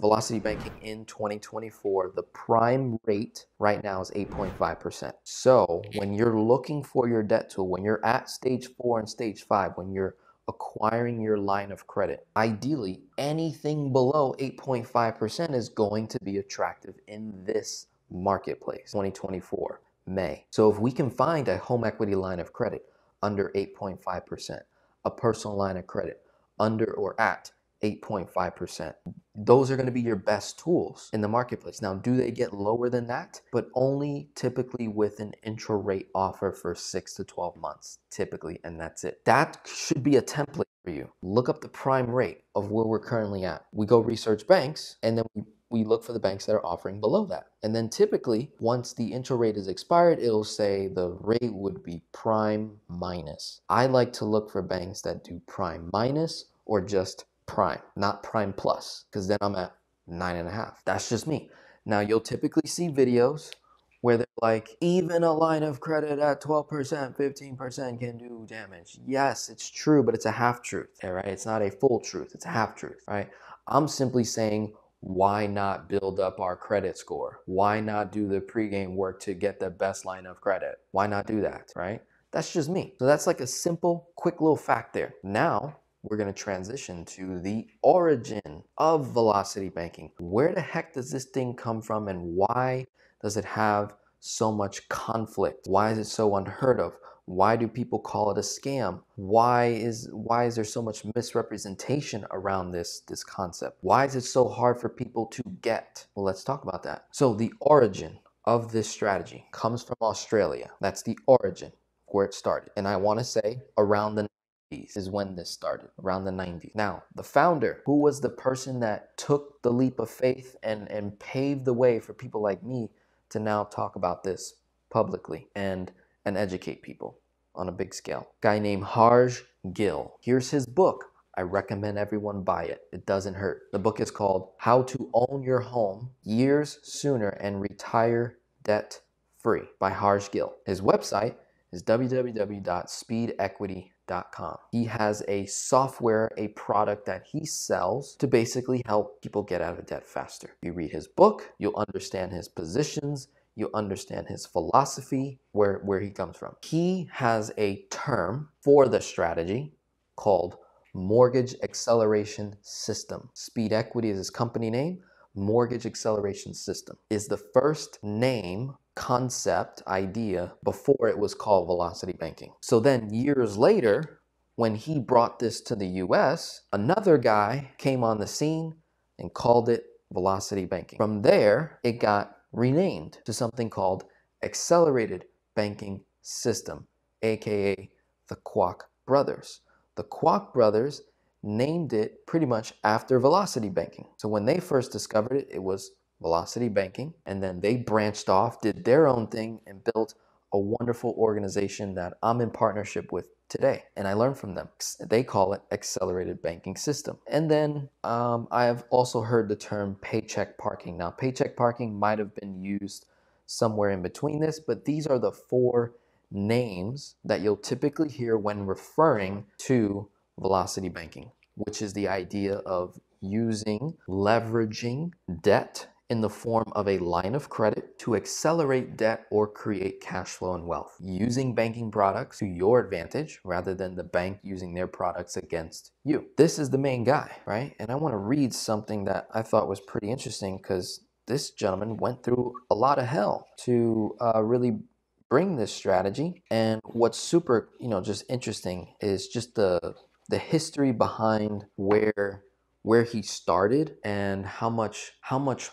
Velocity Banking in 2024, the prime rate right now is 8.5%. So when you're looking for your debt tool, when you're at stage 4 and stage 5, when you're acquiring your line of credit, ideally anything below 8.5% is going to be attractive in this marketplace, 2024, May. So if we can find a home equity line of credit under 8.5%, a personal line of credit under or at 8.5%. Those are going to be your best tools in the marketplace. Now, do they get lower than that? But only typically with an intro rate offer for 6 to 12 months, typically, and that's it. That should be a template for you. Look up the prime rate of where we're currently at. We go research banks, and then we look for the banks that are offering below that. And then typically, once the intro rate is expired, it'll say the rate would be prime minus. I like to look for banks that do prime minus or just prime, not prime plus, because then I'm at 9.5. That's just me. Now, you'll typically see videos where they're like, even a line of credit at 12%, 15% can do damage. Yes, it's true, but it's a half truth, right? It's not a full truth, it's a half truth, right? I'm simply saying, why not build up our credit score? Why not do the pregame work to get the best line of credit? Why not do that, right? That's just me. So that's like a simple, quick little fact there. Now, we're going to transition to the origin of Velocity Banking. Where the heck does this thing come from, and why does it have so much conflict? Why is it so unheard of? Why do people call it a scam? Why is there so much misrepresentation around this concept? Why is it so hard for people to get? Well, let's talk about that. So the origin of this strategy comes from Australia. That's the origin where it started. And I want to say around the is when this started, around the 90s. Now, the founder, who was the person that took the leap of faith and paved the way for people like me to now talk about this publicly and educate people on a big scale? Guy named Harj Gill. Here's his book. I recommend everyone buy it. It doesn't hurt. The book is called How to Own Your Home Years Sooner and Retire Debt Free by Harj Gill. His website is www.speedequity.com. He has a software, a product that he sells to basically help people get out of debt faster. You read his book, you'll understand his positions, you'll understand his philosophy, where he comes from. He has a term for the strategy called Mortgage Acceleration System. Speed Equity is his company name. Mortgage Acceleration System is the first name, concept, idea, before it was called Velocity Banking. So then years later, when he brought this to the US, another guy came on the scene and called it Velocity Banking. From there, it got renamed to something called Accelerated Banking System, aka the Quack Brothers. The Quack Brothers named it pretty much after Velocity Banking. So when they first discovered it, it was Velocity Banking, and then they branched off, did their own thing, and built a wonderful organization that I'm in partnership with today, and I learned from them. They call it Accelerated Banking System. And then I have also heard the term Paycheck Parking. Now, Paycheck Parking might have been used somewhere in between this, but these are the four names that you'll typically hear when referring to Velocity Banking, which is the idea of using, leveraging debt in the form of a line of credit to accelerate debt or create cash flow and wealth. Using banking products to your advantage rather than the bank using their products against you. This is the main guy, right? And I want to read something that I thought was pretty interesting, because this gentleman went through a lot of hell to really bring this strategy. And what's super, just interesting is just the history behind where he started and how much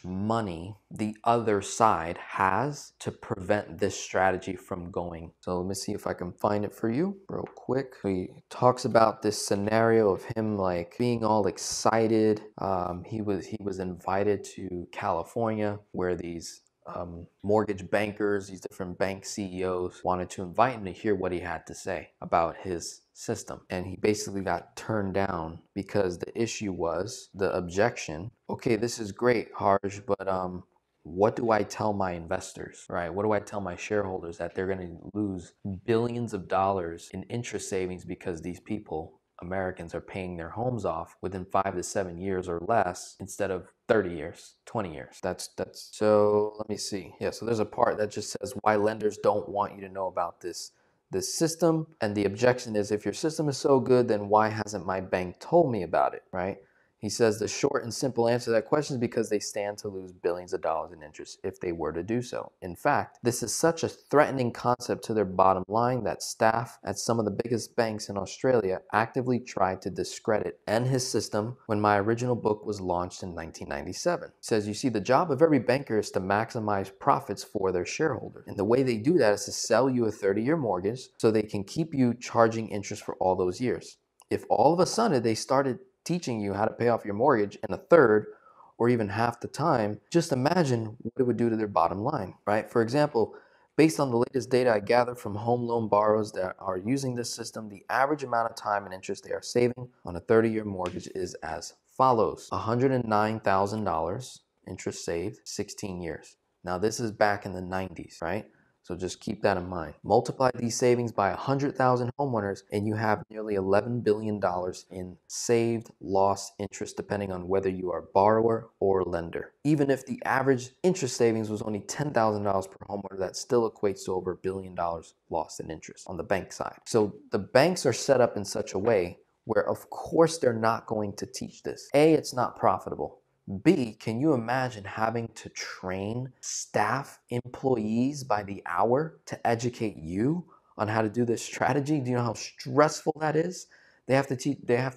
money the other side has to prevent this strategy from going. So let me see if I can find it for you real quick. He talks about this scenario of him like being all excited. He was invited to California, where these mortgage bankers, these different bank CEOs, wanted to invite him to hear what he had to say about his system. And he basically got turned down because the issue was the objection. Okay, this is great, Harj, but what do I tell my investors, right? What do I tell my shareholders, that they're going to lose billions of dollars in interest savings because these people Americans are paying their homes off within 5 to 7 years or less, instead of 30 years, 20 years. That's so let me see. Yeah, so there's a part that just says why lenders don't want you to know about this system. And the objection is, if your system is so good, then why hasn't my bank told me about it, right? He says the short and simple answer to that question is because they stand to lose billions of dollars in interest if they were to do so. In fact, this is such a threatening concept to their bottom line that staff at some of the biggest banks in Australia actively tried to discredit and his system when my original book was launched in 1997. He says, you see, the job of every banker is to maximize profits for their shareholders. And the way they do that is to sell you a 30-year mortgage so they can keep you charging interest for all those years. If all of a sudden they started teaching you how to pay off your mortgage in a third or even half the time, just imagine what it would do to their bottom line, right? For example, based on the latest data I gathered from home loan borrowers that are using this system, the average amount of time and interest they are saving on a 30-year mortgage is as follows: $109,000 interest saved, 16 years. Now this is back in the 90s, right? So just keep that in mind. Multiply these savings by 100,000 homeowners and you have nearly $11 billion in saved lost interest, depending on whether you are borrower or lender. Even if the average interest savings was only $10,000 per homeowner, that still equates to over $1 billion lost in interest on the bank side. So the banks are set up in such a way where, of course, they're not going to teach this. A, it's not profitable. B, can you imagine having to train staff, employees by the hour to educate you on how to do this strategy? Do you know how stressful that is? They have to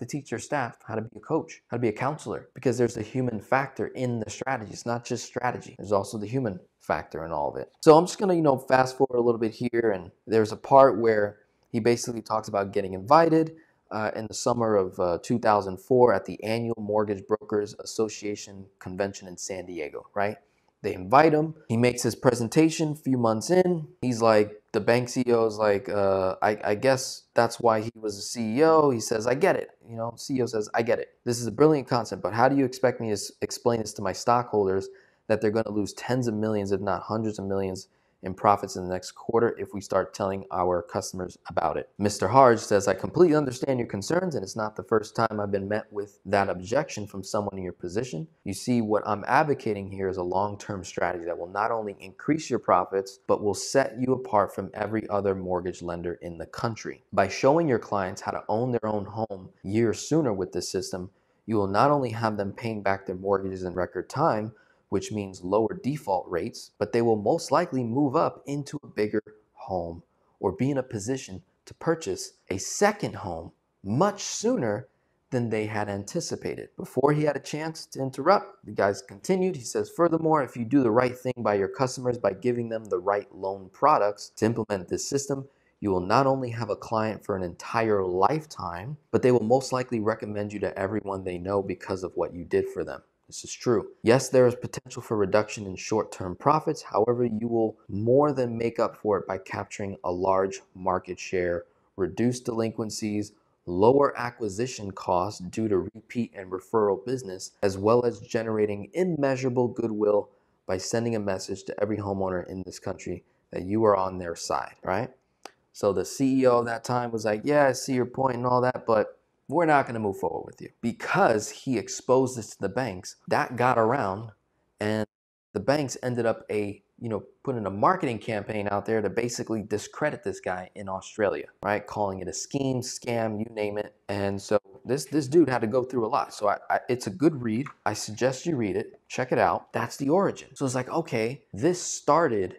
teach your staff how to be a coach, how to be a counselor, because there's a human factor in the strategy. It's not just strategy. There's also the human factor in all of it. So I'm just going to, fast forward a little bit here. And there's a part where he basically talks about getting invited. In the summer of 2004 at the annual Mortgage Brokers Association convention in San Diego, right? They invite him. He makes his presentation a few months in. He's like, the bank CEO is like, I guess that's why he was a CEO. He says, I get it. CEO says, I get it. This is a brilliant concept, but how do you expect me to explain this to my stockholders that they're going to lose tens of millions, if not hundreds of millions, in profits in the next quarter if we start telling our customers about it? Mr. Harj says, I completely understand your concerns, and it's not the first time I've been met with that objection from someone in your position. You see, what I'm advocating here is a long-term strategy that will not only increase your profits, but will set you apart from every other mortgage lender in the country. By showing your clients how to own their own home years sooner with this system, you will not only have them paying back their mortgages in record time, which means lower default rates, but they will most likely move up into a bigger home or be in a position to purchase a second home much sooner than they had anticipated. Before he had a chance to interrupt, the guys continued. He says, furthermore, if you do the right thing by your customers by giving them the right loan products to implement this system, you will not only have a client for an entire lifetime, but they will most likely recommend you to everyone they know because of what you did for them. This is true. Yes, there is potential for reduction in short-term profits. However, you will more than make up for it by capturing a large market share, reduce delinquencies, lower acquisition costs due to repeat and referral business, as well as generating immeasurable goodwill by sending a message to every homeowner in this country that you are on their side, right? So the CEO of that time was like, yeah, I see your point and all that, but we're not going to move forward with you. Because he exposed this to the banks, that got around, and the banks ended up putting a marketing campaign out there to basically discredit this guy in Australia, right? Calling it a scheme, scam, you name it. And so this dude had to go through a lot. So it's a good read. I suggest you read it, check it out. That's the origin. So it's like, okay, this strategy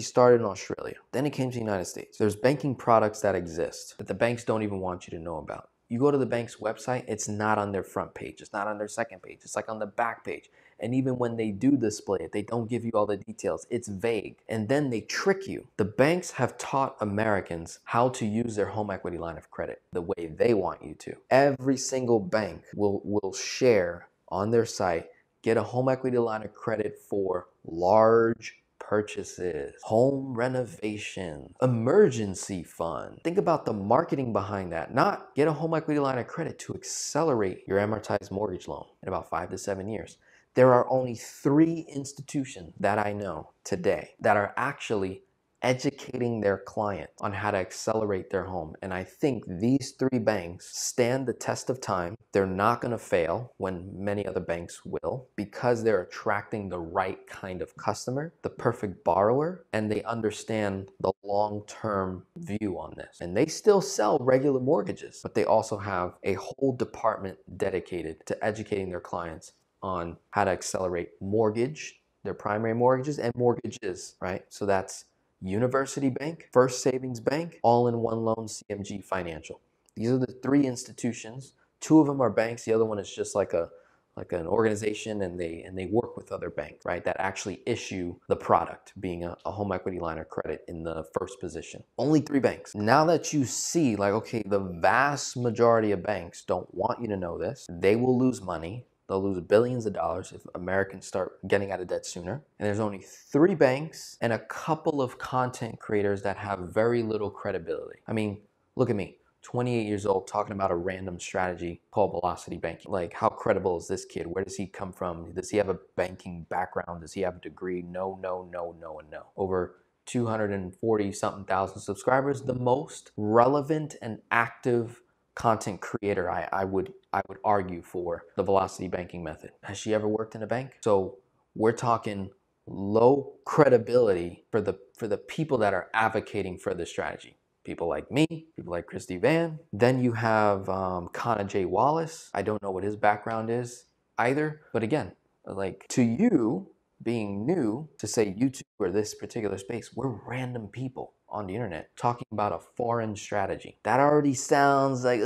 started in Australia. Then it came to the United States. There's banking products that exist that the banks don't even want you to know about. You go to the bank's website, it's not on their front page. It's not on their second page. It's like on the back page. And even when they do display it, they don't give you all the details. It's vague. And then they trick you. The banks have taught Americans how to use their home equity line of credit the way they want you to. Every single bank will share on their site, get a home equity line of credit for large purchases, home renovation, emergency fund. Think about the marketing behind that. Not get a home equity line of credit to accelerate your amortized mortgage loan in about 5 to 7 years. There are only 3 institutions that I know today that are actually educating their client on how to accelerate their home. And I think these three banks stand the test of time. They're not going to fail when many other banks will, because they're attracting the right kind of customer, the perfect borrower, and they understand the long-term view on this. And they still sell regular mortgages, but they also have a whole department dedicated to educating their clients on how to accelerate mortgage, their primary mortgages and mortgages, right? So that's University Bank, First Savings Bank, All in One Loan, CMG Financial. These are the three institutions. Two of them are banks. The other one is just like an organization, and they work with other banks, right? That actually issue the product, being a home equity line of credit in the first position. Only three banks. Now that you see, like, okay, the vast majority of banks don't want you to know this. They will lose money. They'll lose billions of dollars if Americans start getting out of debt sooner. And there's only three banks and a couple of content creators that have very little credibility. I mean, look at me, 28 years old, talking about a random strategy called Velocity Banking. Like, how credible is this kid? Where does he come from? Does he have a banking background? Does he have a degree? No, no, no, no, and no. Over 240 something thousand subscribers, the most relevant and active content creator I would argue for the Velocity Banking method. Has she ever worked in a bank? So we're talking low credibility for the people that are advocating for this strategy. People like me, people like Christy Van. Then you have Kanaj Wallace. I don't know what his background is either. But again, like, to you being new to, say, YouTube or this particular space, we're random people on the internet talking about a foreign strategy. That already sounds like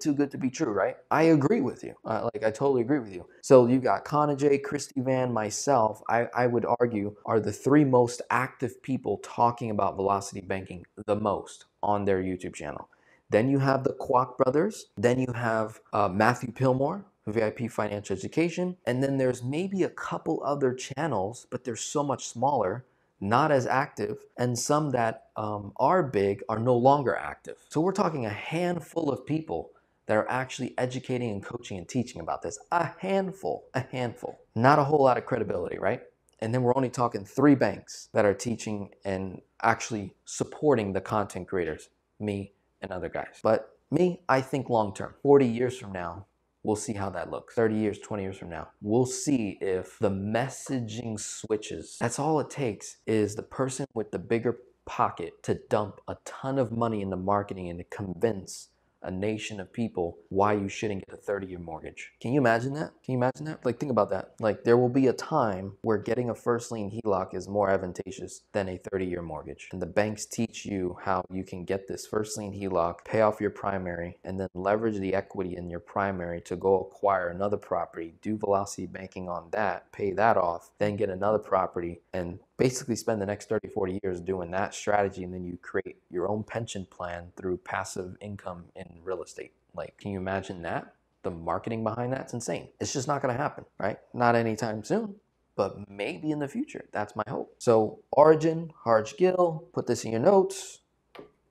too good to be true, right? I agree with you. I totally agree with you. So you got Kanaj, Christy Van, myself, I would argue are the three most active people talking about Velocity Banking the most on their YouTube channel. Then you have the Quack Brothers. Then you have Matthew Pillmore, VIP Financial Education. And then there's maybe a couple other channels, but they're so much smaller, not as active, and some that are big are no longer active. So we're talking a handful of people that are actually educating and coaching and teaching about this. A handful, not a whole lot of credibility, right? And then we're only talking three banks that are teaching and actually supporting the content creators, me and other guys. But me, I think long-term, 40 years from now, we'll see how that looks. 30 years, 20 years from now, we'll see if the messaging switches. That's all it takes, is the person with the bigger pocket to dump a ton of money into marketing and to convince a nation of people why you shouldn't get a 30-year mortgage. Can you imagine that? Can you imagine that? Like, think about that. Like, there will be a time where getting a first lien HELOC is more advantageous than a 30-year mortgage. And the banks teach you how you can get this first lien HELOC, pay off your primary, and then leverage the equity in your primary to go acquire another property, do Velocity Banking on that, pay that off, then get another property, and basically spend the next 30, 40 years doing that strategy, and then you create your own pension plan through passive income in real estate. Like, can you imagine that? The marketing behind that's insane. It's just not gonna happen, right? Not anytime soon, but maybe in the future. That's my hope. So origin, Harj Gill, put this in your notes.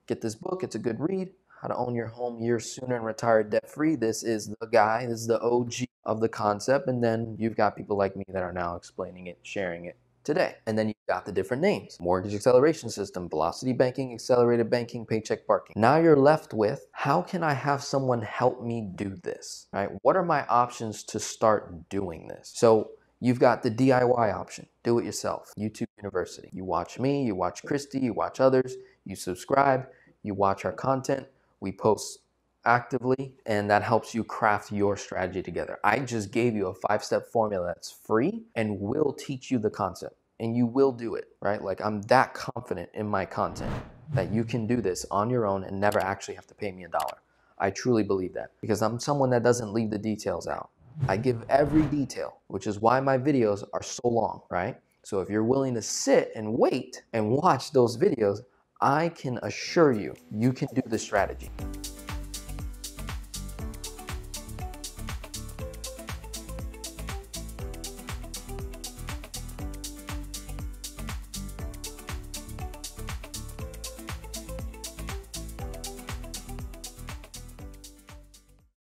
Get this book, it's a good read. How to Own Your Home Years Sooner and Retire Debt-Free. This is the guy, this is the OG of the concept. And then you've got people like me that are now explaining it, sharing it today. And then you've got the different names: Mortgage Acceleration System, Velocity Banking, Accelerated Banking, Paycheck Parking. Now you're left with, how can I have someone help me do this, right? What are my options to start doing this? So you've got the DIY option, do it yourself, YouTube University. You watch me, you watch Christy, you watch others, you subscribe, you watch our content, we post actively, and that helps you craft your strategy together. I just gave you a 5-step formula that's free and will teach you the concept, and you will do it, right? Like, I'm that confident in my content that you can do this on your own and never actually have to pay me $1. I truly believe that, because I'm someone that doesn't leave the details out. I give every detail, which is why my videos are so long, right? So if you're willing to sit and wait and watch those videos, I can assure you, you can do the strategy.